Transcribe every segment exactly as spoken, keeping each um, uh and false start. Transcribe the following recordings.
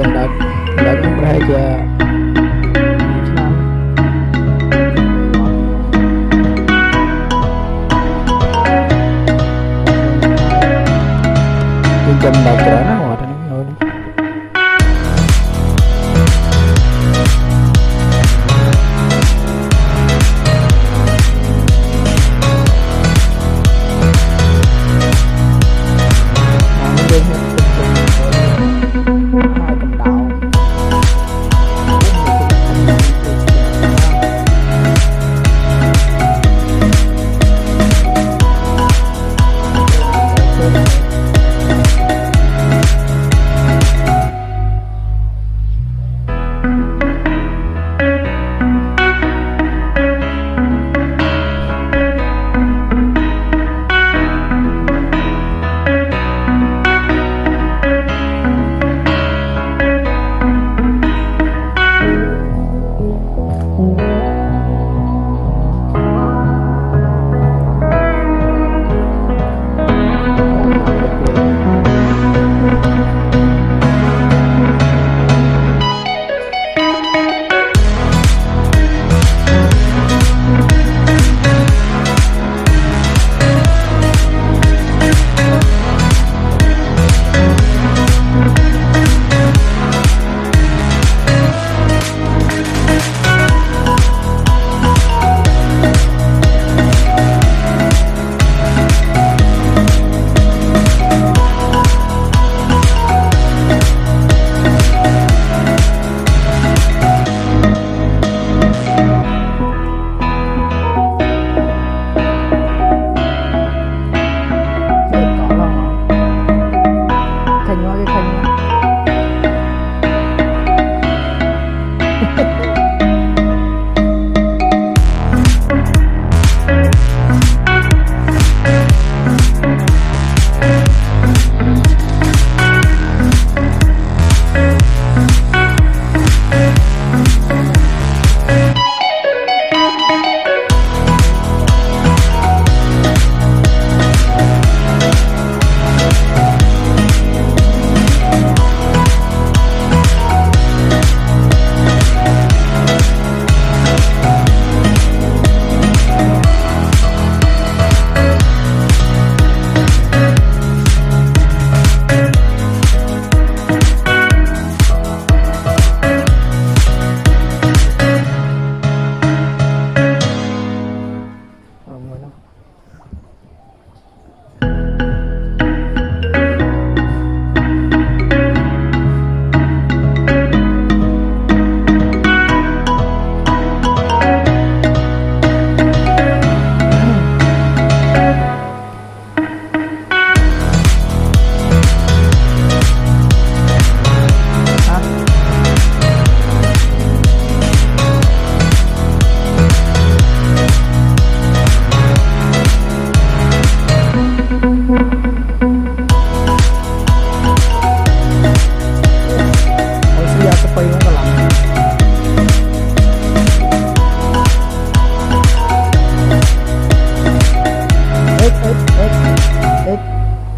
juga nggak nggak berhaja. Jam baterainya ada nih, ada nih.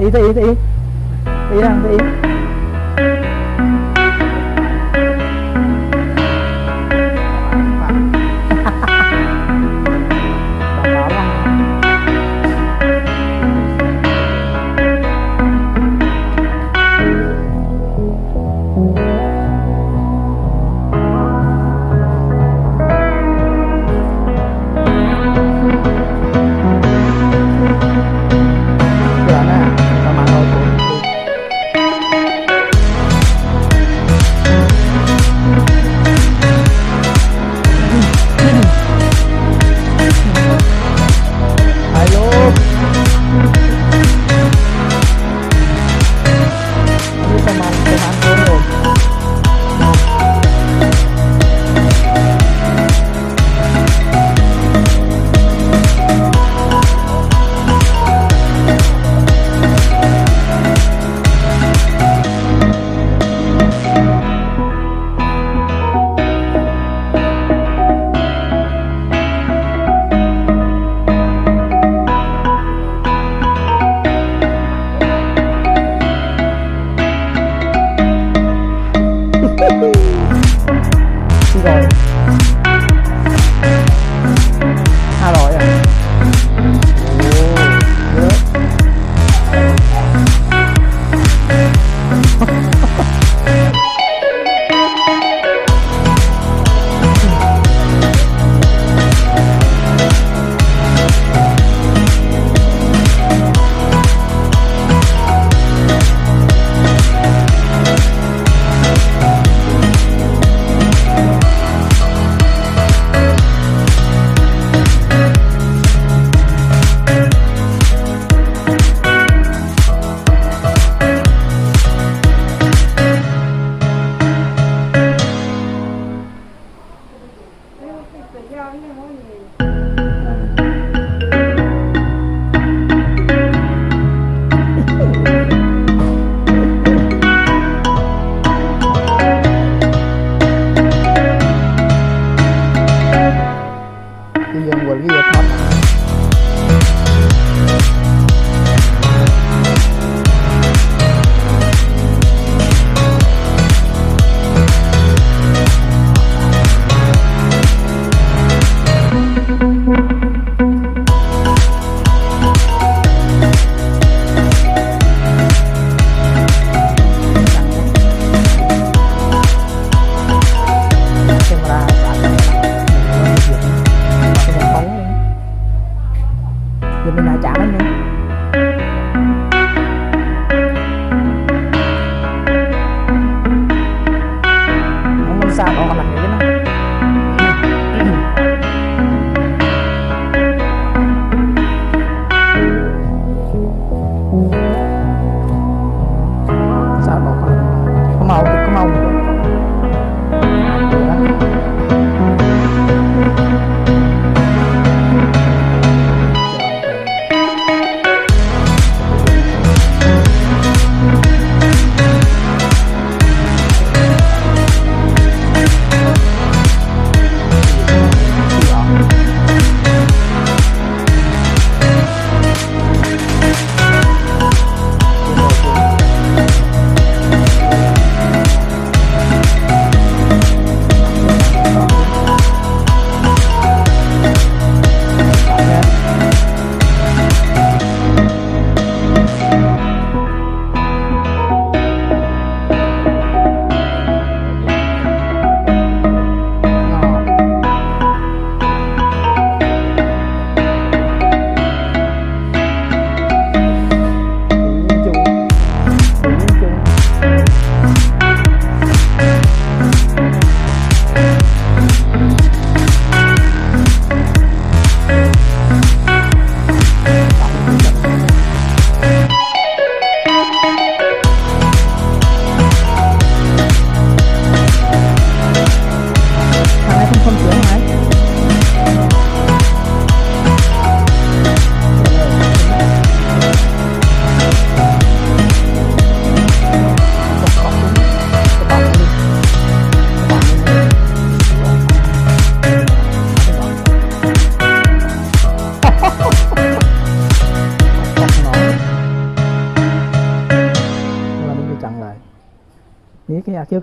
Tí tí tí tí hàng tí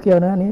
เคี้ยวๆนะอันนี้